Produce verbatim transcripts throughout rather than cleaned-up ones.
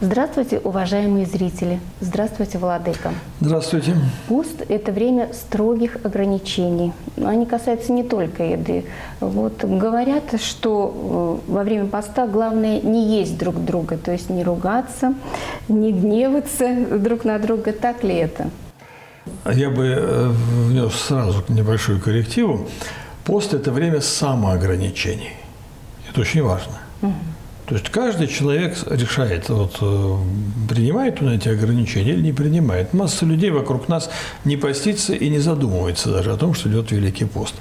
Здравствуйте, уважаемые зрители! Здравствуйте, Владыка! Здравствуйте! Пост – это время строгих ограничений. Они касаются не только еды. Вот говорят, что во время поста главное не есть друг друга, то есть не ругаться, не гневаться друг на друга. Так ли это? Я бы внес сразу небольшую коррективу. Пост – это время самоограничений. Это очень важно. Угу. То есть каждый человек решает, вот, принимает он эти ограничения или не принимает. Масса людей вокруг нас не постится и не задумывается даже о том, что идет Великий пост.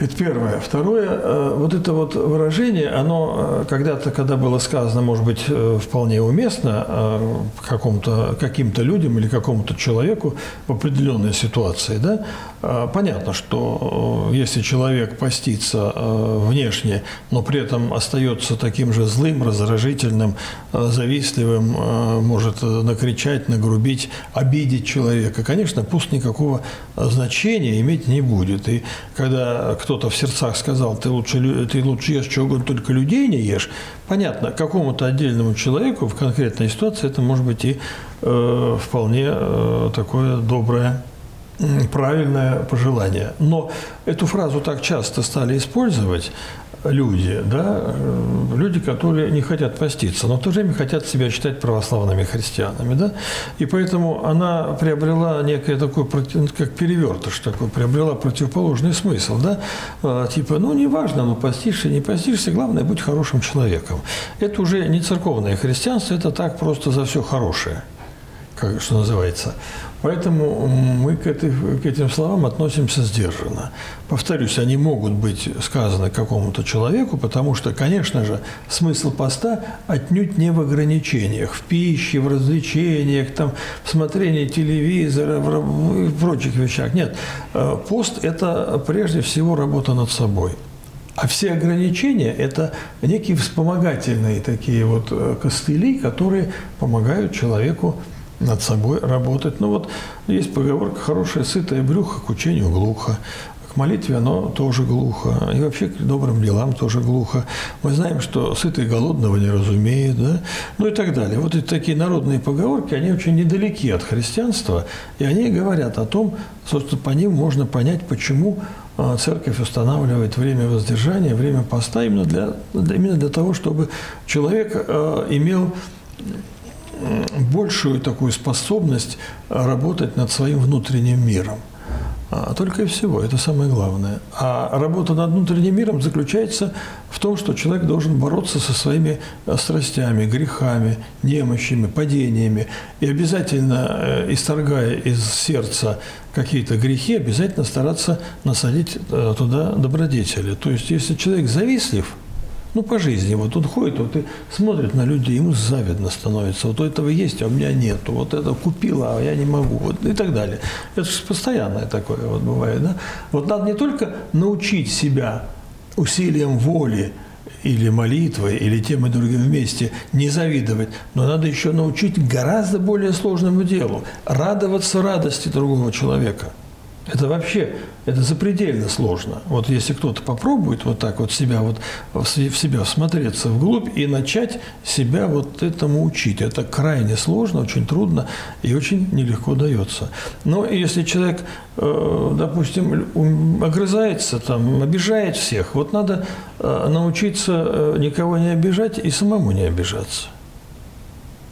Это первое. Второе, вот это вот выражение, оно когда-то, когда было сказано, может быть, вполне уместно какому-то, каким-то людям или какому-то человеку в определенной ситуации, да? Понятно, что если человек постится внешне, но при этом остается таким же злым, раздражительным, завистливым, может накричать, нагрубить, обидеть человека, конечно, пост никакого значения иметь не будет. И когда кто-то в сердцах сказал, ты лучше, ты лучше ешь чего угодно, только людей не ешь. Понятно, какому-то отдельному человеку в конкретной ситуации это может быть и э, вполне э, такое доброе, правильное пожелание. Но эту фразу так часто стали использовать люди, да, люди, которые не хотят поститься, но в то же время хотят себя считать православными христианами, да, и поэтому она приобрела некое такое, как перевертыш такой, приобрела противоположный смысл, да, типа, ну, неважно, ну, постишься, не постишься, главное, будь хорошим человеком. Это уже не церковное христианство, это так просто за все хорошее, как, что называется. Поэтому мы к, этой, к этим словам относимся сдержанно. Повторюсь, они могут быть сказаны какому-то человеку, потому что, конечно же, смысл поста отнюдь не в ограничениях, в пище, в развлечениях, там, в смотрении телевизора и прочих вещах. Нет, пост – это прежде всего работа над собой. А все ограничения – это некие вспомогательные такие вот костыли, которые помогают человеку над собой работать. Ну вот есть поговорка «хорошее сытое брюхо к учению глухо». К молитве оно тоже глухо. И вообще к добрым делам тоже глухо. Мы знаем, что сытый голодного не разумеет, да? Ну и так далее. Вот эти такие народные поговорки, они очень недалеки от христианства. И они говорят о том, собственно, по ним можно понять, почему Церковь устанавливает время воздержания, время поста именно для, именно для того, чтобы человек имел большую такую способность работать над своим внутренним миром. Только и всего, это самое главное. А работа над внутренним миром заключается в том, что человек должен бороться со своими страстями, грехами, немощами, падениями. И обязательно, исторгая из сердца какие-то грехи, обязательно стараться насадить туда добродетели. То есть, если человек завистлив, ну, по жизни. Вот он ходит, вот и смотрит на людей, ему завидно становится. Вот у этого есть, а у меня нету. Вот это купила, а я не могу. Вот, и так далее. Это же постоянное такое вот бывает, да? Вот надо не только научить себя усилием воли или молитвой, или тем и другим вместе не завидовать, но надо еще научить гораздо более сложному делу – радоваться радости другого человека. Это вообще, это запредельно сложно. Вот если кто-то попробует вот так вот себя, вот в себя всмотреться вглубь и начать себя вот этому учить, это крайне сложно, очень трудно и очень нелегко дается. Но если человек, допустим, огрызается, там, обижает всех, вот надо научиться никого не обижать и самому не обижаться.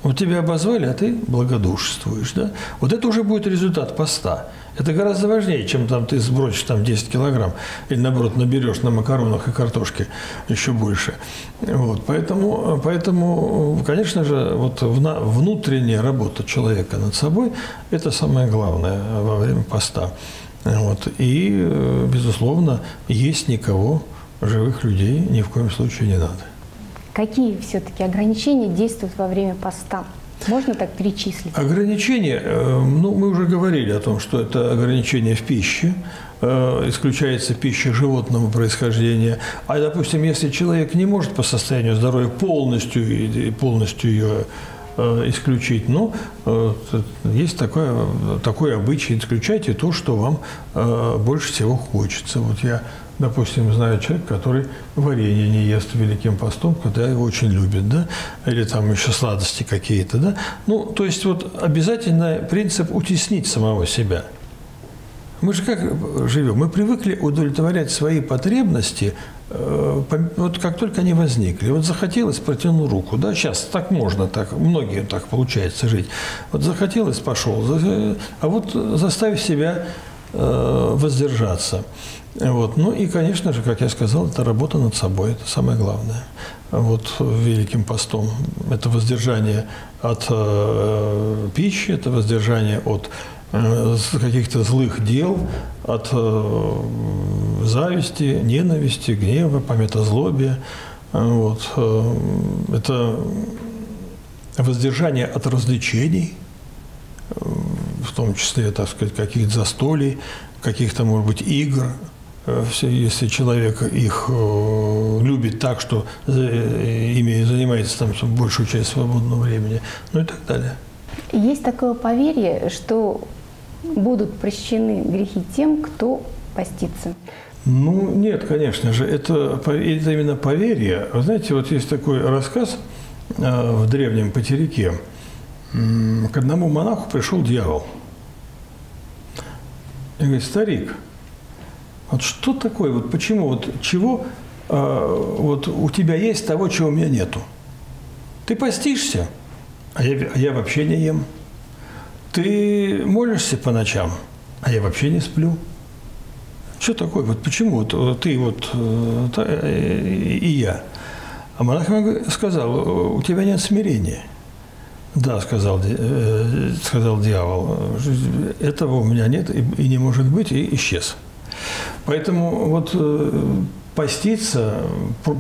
Вот тебя обозвали, а ты благодушествуешь, да? Вот это уже будет результат поста. Это гораздо важнее, чем там ты сбросишь там десять килограмм или, наоборот, наберешь на макаронах и картошке еще больше. Вот. Поэтому, поэтому, конечно же, вот внутренняя работа человека над собой – это самое главное во время поста. Вот. И, безусловно, есть никого, живых людей ни в коем случае не надо. Какие все-таки ограничения действуют во время поста? Можно так перечислить? Ограничения, ну, мы уже говорили о том, что это ограничения в пище, исключается пища животного происхождения. А, допустим, если человек не может по состоянию здоровья полностью, полностью ее исключить, ну, есть такое, такое обычай, исключайте то, что вам больше всего хочется. Вот я Допустим, знаю человека, который варенье не ест Великим постом, когда его очень любит, да, или там еще сладости какие-то, да. Ну, то есть вот обязательно принцип утеснить самого себя. Мы же как живем? Мы привыкли удовлетворять свои потребности, э, вот как только они возникли. Вот захотелось, протянул руку, да, сейчас так можно, так, многие так получается жить. Вот захотелось, пошел, а вот заставь себя э, воздержаться. Вот. Ну и, конечно же, как я сказал, это работа над собой, это самое главное. Вот Великим постом это воздержание от э, пищи, это воздержание от э, каких-то злых дел, от э, зависти, ненависти, гнева, памятозлобия. Вот. Это воздержание от развлечений, в том числе, так сказать, каких-то застолий, каких-то, может быть, игр. Если человек их любит так, что ими занимается там большую часть свободного времени, ну и так далее. Есть такое поверье, что будут прощены грехи тем, кто постится. Ну, нет, конечно же, это, это именно поверье. Вы знаете, вот есть такой рассказ в древнем Потерике. К одному монаху пришел дьявол. И говорит: старик, вот что такое, вот почему, вот чего э, вот у тебя есть того, чего у меня нету? Ты постишься, а я, а я вообще не ем. Ты молишься по ночам, а я вообще не сплю. Что такое, вот почему вот, ты вот э, и я? А монах сказал: у тебя нет смирения. Да, сказал, э, сказал дьявол, этого у меня нет и, и не может быть, и исчез. Поэтому вот э, поститься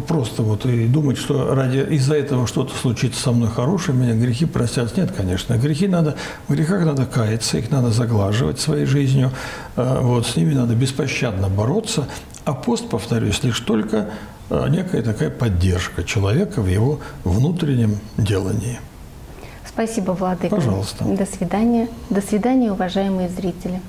просто вот и думать, что ради из-за этого что-то случится со мной хорошее, меня грехи простят. Нет, конечно. Грехи надо, в грехах надо каяться, их надо заглаживать своей жизнью. Э, вот, с ними надо беспощадно бороться. А пост, повторюсь, лишь только э, некая такая поддержка человека в его внутреннем делании. Спасибо, Владыка. Пожалуйста. До свидания. До свидания, уважаемые зрители.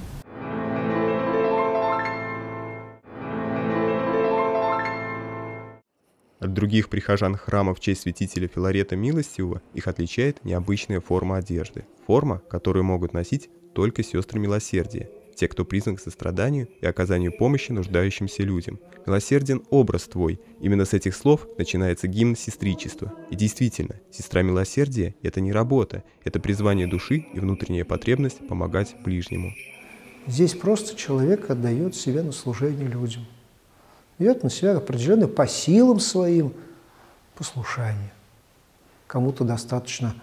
От других прихожан храма в честь святителя Филарета Милостивого их отличает необычная форма одежды. Форма, которую могут носить только сестры милосердия, те, кто призван к состраданию и оказанию помощи нуждающимся людям. «Милосерден образ твой». Именно с этих слов начинается гимн сестричества. И действительно, сестра милосердия – это не работа, это призвание души и внутренняя потребность помогать ближнему. Здесь просто человек отдает себя на служение людям. Идет на себя определенное по силам своим послушание. Кому-то достаточно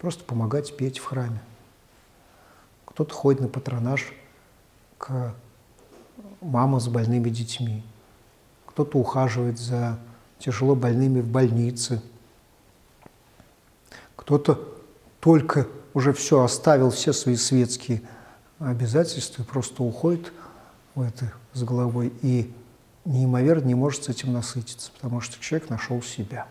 просто помогать петь в храме. Кто-то ходит на патронаж к мамам с больными детьми. Кто-то ухаживает за тяжело больными в больнице. Кто-то только уже все оставил, все свои светские обязательства, и просто уходит в это с головой и неимоверно не может с этим насытиться, потому что человек нашел себя.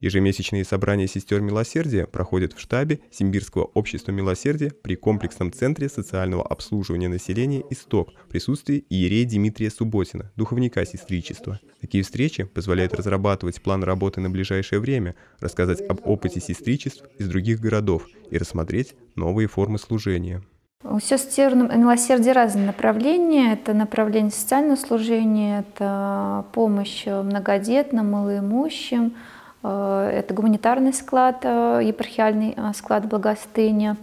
Ежемесячные собрания сестер милосердия проходят в штабе Симбирского общества милосердия при комплексном центре социального обслуживания населения «Исток» в присутствии иерея Дмитрия Субботина, духовника сестричества. Такие встречи позволяют разрабатывать план работы на ближайшее время, рассказать об опыте сестричеств из других городов и рассмотреть новые формы служения. У сестер милосердия разные направления. Это направление социального служения, это помощь многодетным, малоимущим, это гуманитарный склад, епархиальный склад благостыня.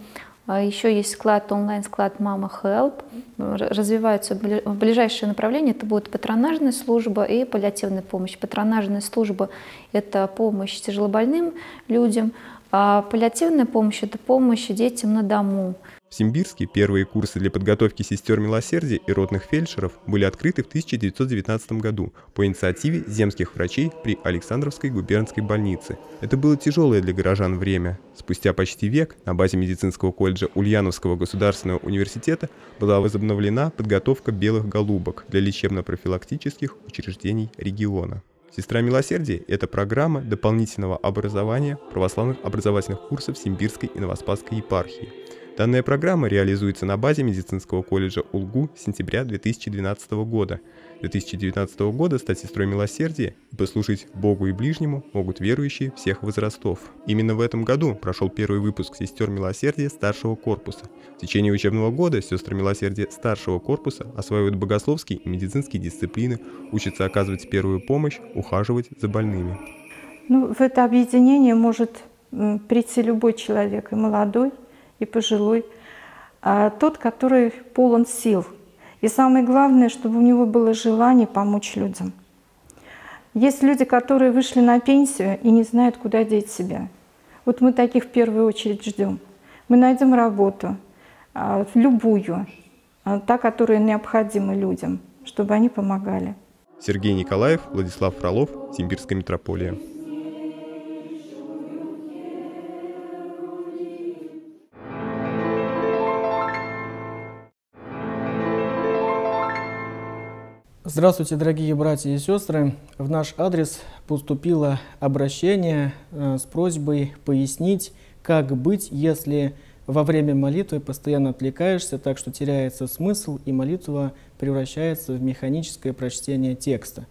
Еще есть склад, онлайн-склад Mama Help. Развиваются ближайшие направления. Это будет патронажная служба и паллиативная помощь. Патронажная служба – это помощь тяжелобольным людям, а паллиативная помощь – это помощь детям на дому. В Симбирске первые курсы для подготовки сестер милосердия и ротных фельдшеров были открыты в тысяча девятьсот девятнадцатом году по инициативе земских врачей при Александровской губернской больнице. Это было тяжелое для горожан время. Спустя почти век на базе медицинского колледжа Ульяновского государственного университета была возобновлена подготовка белых голубок для лечебно-профилактических учреждений региона. «Сестра милосердия» – это программа дополнительного образования православных образовательных курсов Симбирской и Новоспасской епархии. Данная программа реализуется на базе медицинского колледжа УЛГУ с сентября две тысячи двенадцатого года. две тысячи девятнадцатого года стать сестрой милосердия и послужить Богу и ближнему могут верующие всех возрастов. Именно в этом году прошел первый выпуск сестер милосердия старшего корпуса. В течение учебного года сестры милосердия старшего корпуса осваивают богословские и медицинские дисциплины, учатся оказывать первую помощь, ухаживать за больными. Ну, в это объединение может прийти любой человек, и молодой, и пожилой, а тот, который полон сил. И самое главное, чтобы у него было желание помочь людям. Есть люди, которые вышли на пенсию и не знают, куда деть себя. Вот мы таких в первую очередь ждем. Мы найдем работу, любую, та, которая необходима людям, чтобы они помогали. Сергей Николаев, Владислав Фролов, Симбирская митрополия. Здравствуйте, дорогие братья и сестры! В наш адрес поступило обращение с просьбой пояснить, как быть, если во время молитвы постоянно отвлекаешься, так что теряется смысл и молитва превращается в механическое прочтение текста.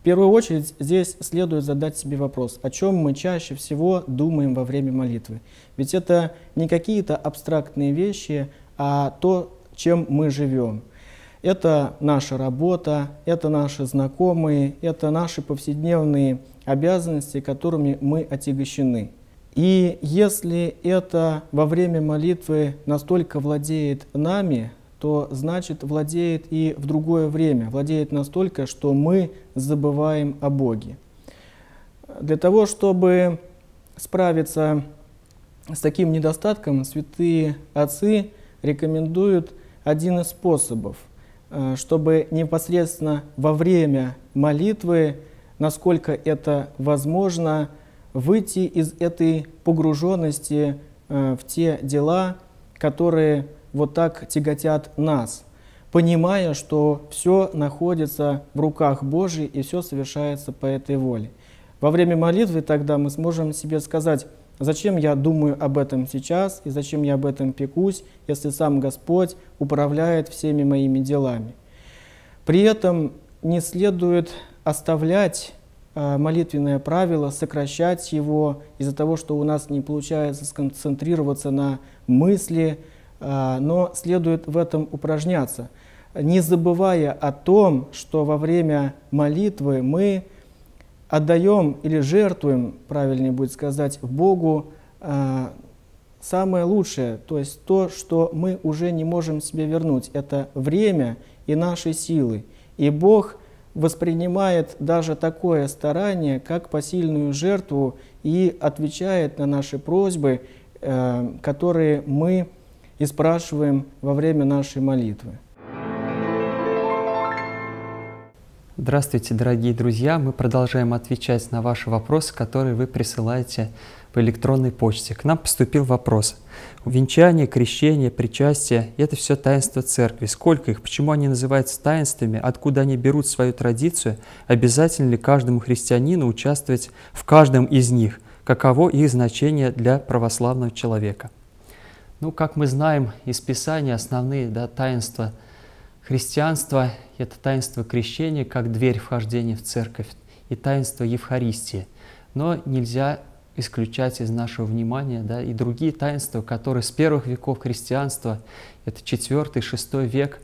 В первую очередь здесь следует задать себе вопрос, о чем мы чаще всего думаем во время молитвы. Ведь это не какие-то абстрактные вещи, а то, чем мы живем. Это наша работа, это наши знакомые, это наши повседневные обязанности, которыми мы отягощены. И если это во время молитвы настолько владеет нами, то значит владеет и в другое время, владеет настолько, что мы забываем о Боге. Для того, чтобы справиться с таким недостатком, святые отцы рекомендуют один из способов, чтобы непосредственно во время молитвы, насколько это возможно, выйти из этой погруженности в те дела, которые вот так тяготят нас, понимая, что все находится в руках Божьей и все совершается по этой воле. Во время молитвы тогда мы сможем себе сказать: зачем я думаю об этом сейчас и зачем я об этом пекусь, если сам Господь управляет всеми моими делами? При этом не следует оставлять молитвенное правило, сокращать его из-за того, что у нас не получается сконцентрироваться на мысли, но следует в этом упражняться, не забывая о том, что во время молитвы мы отдаем или жертвуем, правильнее будет сказать, Богу э, самое лучшее, то есть то, что мы уже не можем себе вернуть. Это время и наши силы. И Бог воспринимает даже такое старание, как посильную жертву, и отвечает на наши просьбы, э, которые мы и спрашиваем во время нашей молитвы. Здравствуйте, дорогие друзья! Мы продолжаем отвечать на ваши вопросы, которые вы присылаете по электронной почте. К нам поступил вопрос. Венчание, крещение, причастие – это все таинства церкви. Сколько их? Почему они называются таинствами? Откуда они берут свою традицию? Обязательно ли каждому христианину участвовать в каждом из них? Каково их значение для православного человека? Ну, как мы знаем из Писания, основные да, таинства христианства – это таинство крещения, как дверь вхождения в церковь, и таинство Евхаристии. Но нельзя исключать из нашего внимания да, и другие таинства, которые с первых веков христианства, это четвёртый-шестой век,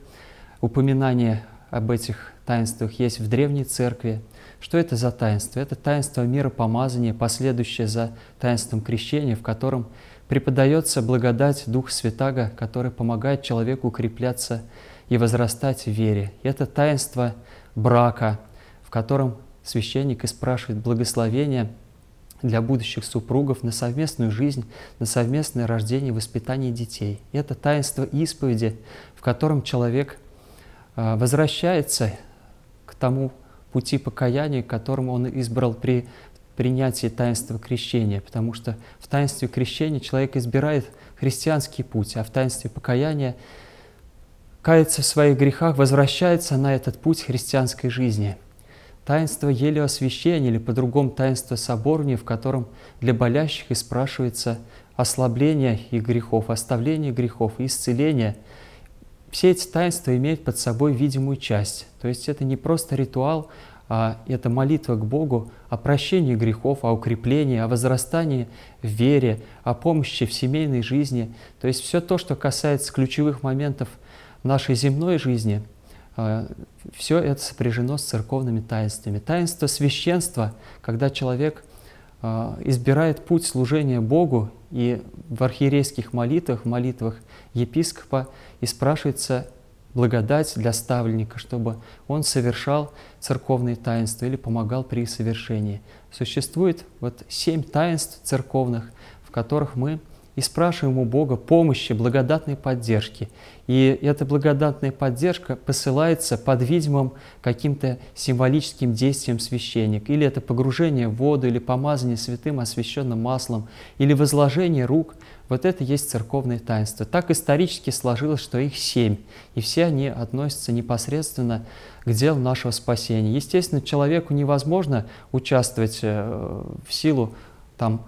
упоминание об этих таинствах есть в Древней Церкви. Что это за таинство? Это таинство миропомазания, последующее за таинством крещения, в котором преподается благодать Духа Святаго, который помогает человеку укрепляться и возрастать в вере. Это таинство брака, в котором священник и спрашивает благословения для будущих супругов на совместную жизнь, на совместное рождение и воспитание детей. Это таинство исповеди, в котором человек возвращается к тому пути покаяния, которому он избрал при принятии таинства крещения, потому что в таинстве крещения человек избирает христианский путь, а в таинстве покаяния кается в своих грехах, возвращается на этот путь христианской жизни. Таинство елеосвящения, или по-другому таинство соборования, в котором для болящих и спрашивается ослабления их грехов, оставления грехов, исцеления. Все эти таинства имеют под собой видимую часть. То есть это не просто ритуал, а это молитва к Богу о прощении грехов, о укреплении, о возрастании в вере, о помощи в семейной жизни. То есть все то, что касается ключевых моментов нашей земной жизни, все это сопряжено с церковными таинствами. Таинство священства, когда человек избирает путь служения Богу и в архиерейских молитвах, в молитвах епископа и спрашивается благодать для ставленника, чтобы он совершал церковные таинства или помогал при совершении. Существует вот семь таинств церковных, в которых мы и спрашиваем у Бога помощи, благодатной поддержки. И эта благодатная поддержка посылается под видимым каким-то символическим действием священника. Или это погружение в воду, или помазание святым освященным маслом, или возложение рук. Вот это есть церковные таинства. Так исторически сложилось, что их семь. И все они относятся непосредственно к делу нашего спасения. Естественно, человеку невозможно участвовать в силу там,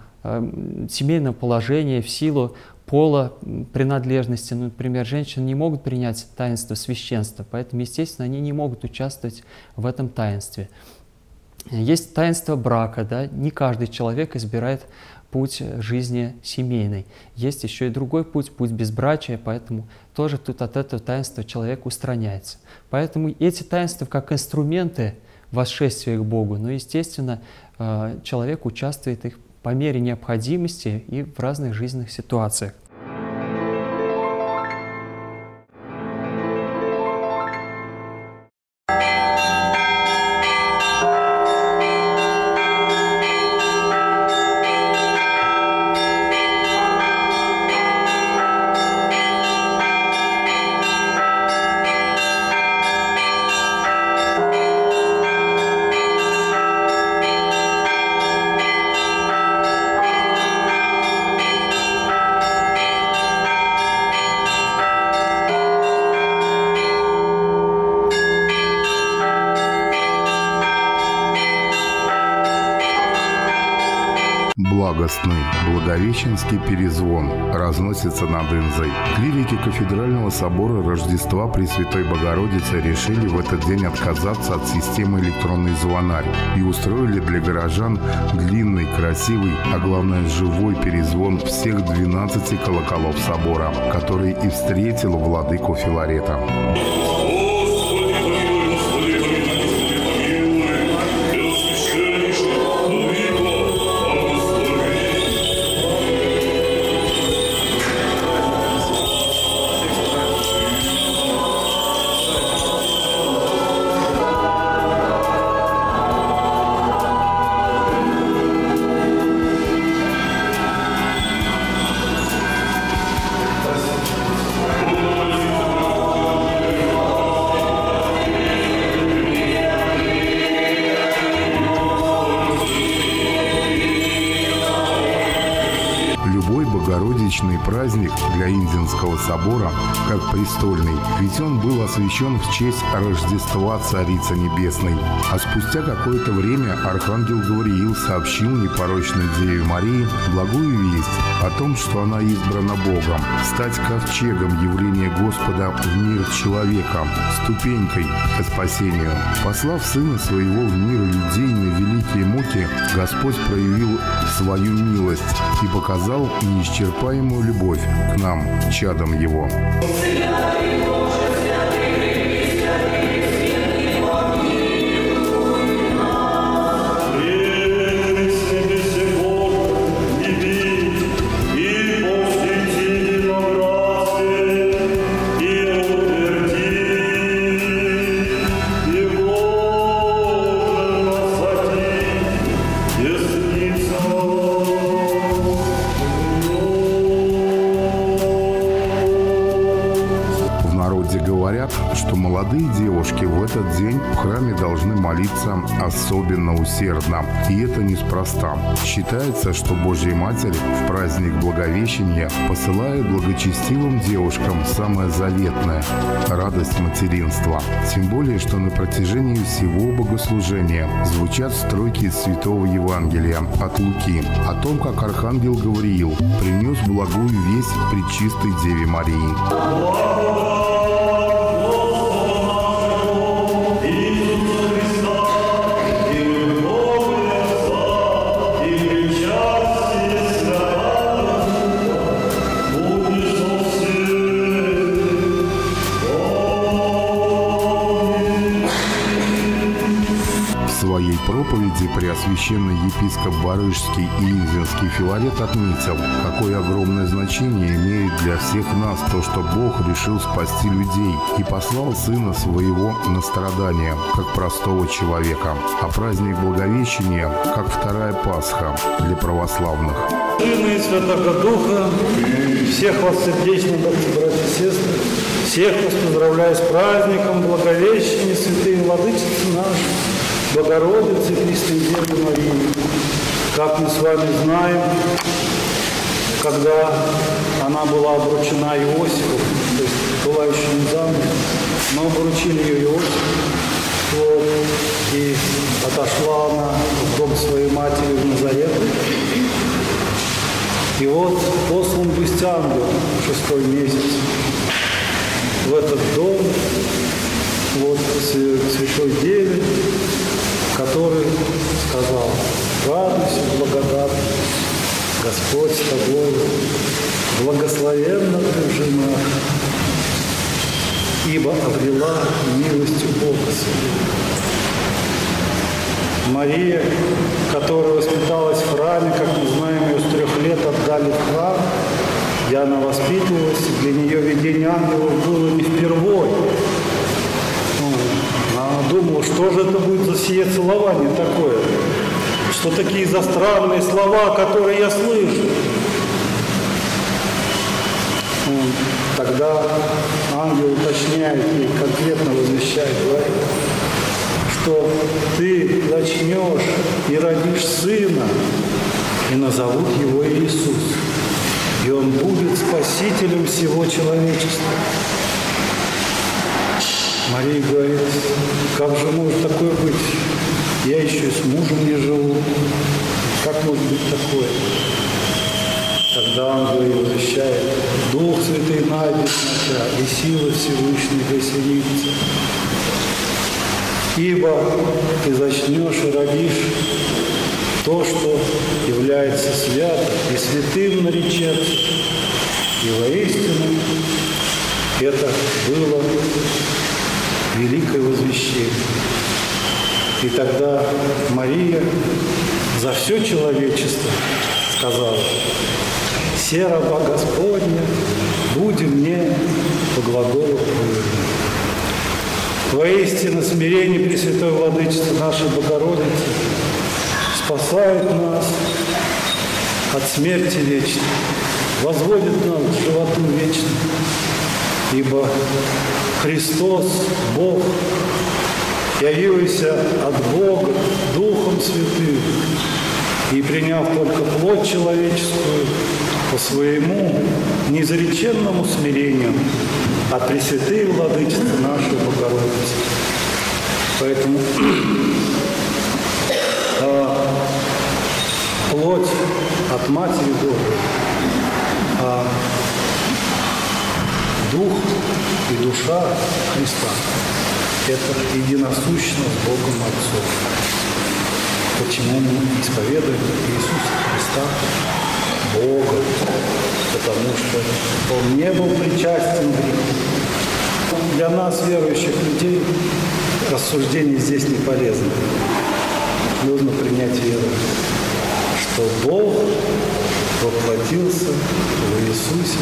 семейного положения, в силу пола принадлежности. Ну, например, женщины не могут принять таинство священства, поэтому, естественно, они не могут участвовать в этом таинстве. Есть таинство брака, да? Не каждый человек избирает путь жизни семейной. Есть еще и другой путь, путь безбрачия, поэтому тоже тут от этого таинства человек устраняется. Поэтому эти таинства как инструменты восшествия к Богу, но, естественно, человек участвует их по мере необходимости и в разных жизненных ситуациях. Благовещенский перезвон разносится над Инзой. Клирики Кафедрального собора Рождества Пресвятой Богородицы решили в этот день отказаться от системы электронный звонарь и устроили для горожан длинный, красивый, а главное живой перезвон всех двенадцати колоколов собора, который и встретил владыку Филарета. Праздник для Инзинского собора как престольный, ведь он был освящен в честь Рождества Царицы Небесной. А спустя какое-то время архангел Гавриил сообщил непорочной Деве Марии благую весть о том, что она избрана Богом, стать ковчегом явления Господа в мир человека, ступенькой к спасению. Послав Сына Своего в мир людей на великие муки, Господь проявил свою милость и показал неисчерпаемую любовь Любовь к нам, чадам Его. молодые девушки в этот день в храме должны молиться особенно усердно. И это неспроста. Считается, что Божья Матерь в праздник Благовещения посылает благочестивым девушкам самое заветное – радость материнства. Тем более, что на протяжении всего богослужения звучат строки из Святого Евангелия от Луки о том, как архангел Гавриил принес благую весть пречистой Деве Марии. Проповеди преосвященный епископ Барышский и Инзинский Филарет отметил, какое огромное значение имеет для всех нас то, что Бог решил спасти людей и послал Сына Своего на страдания, как простого человека, а праздник Благовещения, как вторая Пасха для православных. Сына и Святого Духа, всех вас сердечно, братья и сестры, всех вас поздравляю с праздником Благовещения, святые владычицы наши, Богородицы Христовой Девы Марии. Как мы с вами знаем, когда она была обручена Иосифу, то есть была еще не замужем, но обручили ее Иосифу, вот, и отошла она в дом своей матери в Назарет. И вот послан быть ангел в шестой месяц в этот дом, вот, к Святой Деве, который сказал: «Радуйся, благодатный, Господь с тобой, благословенна ты жена, ибо обрела милостью Бога Своего». Мария, которая воспиталась в храме, как мы знаем, ее с трех лет отдали в храм, и она воспитывалась, для нее видение ангелов было не впервой. Думал, что же это будет за сие целование такое, что такие за странные слова, которые я слышу. Тогда ангел уточняет и конкретно возвещает, говорит, что ты зачнешь и родишь сына, и назовут его Иисус, и он будет спасителем всего человечества. Мария говорит: как же может такое быть? Я еще и с мужем не живу. Как может быть такое? Тогда он говорит, возвещает: Дух Святый найдет тебя, и сила Всевышней веселится. Ибо ты зачнешь и родишь то, что является святым, и святым наречет, и воистину это было великое возвещение. И тогда Мария за все человечество сказала: «Се раба Господня, буди мне по глаголу Твоему». Воистину смирение Пресвятой Владычицы нашей Богородицы спасает нас от смерти вечной, возводит нас к животу вечному. Ибо Христос, Бог, явился от Бога Духом Святым, и, приняв только плоть человеческую, по своему неизреченному смирению от Пресвятой Владычицы нашей Богородицы. Поэтому а, плоть от Матери Божией, а, Дух и душа Христа – это единосущно с Богом Отцом. Почему мы исповедуем Иисуса Христа Бога? Потому что Он не был причастен греху. Для нас, верующих людей, рассуждение здесь не полезно. Нужно принять веру, что Бог воплотился в Иисусе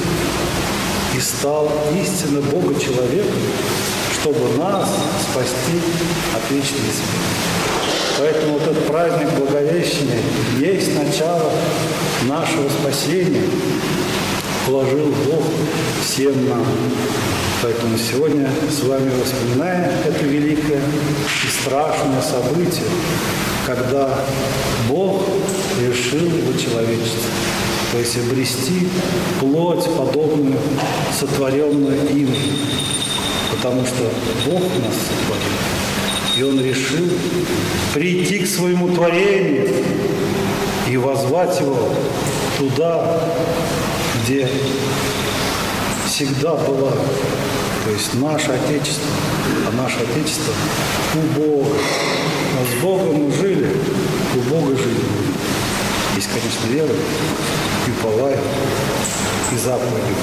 и стал истинно Бога-человеком, чтобы нас спасти от вечной смерти. Поэтому вот этот праздник Благовещения есть начало нашего спасения, положил Бог всем нам. Поэтому сегодня с вами вспоминаем это великое и страшное событие, когда Бог решил вочеловечиться, то есть обрести плоть, подобную сотворенную им, потому что Бог нас сотворил, и Он решил прийти к своему творению и воззвать его туда, где всегда была, то есть наше Отечество, а наше Отечество у Бога. Но с Богом мы жили, у Бога жили. Есть, конечно, вера, и упование, и заповеди.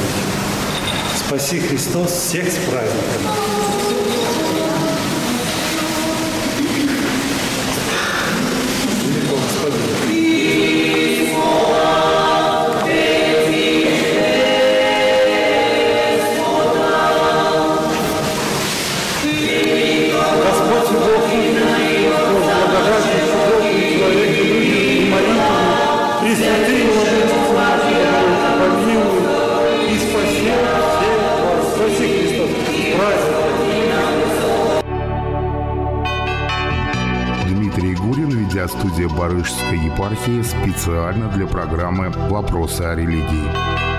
Спаси Христос всех с праздником! Барышской епархии специально для программы «Вопросы о религии».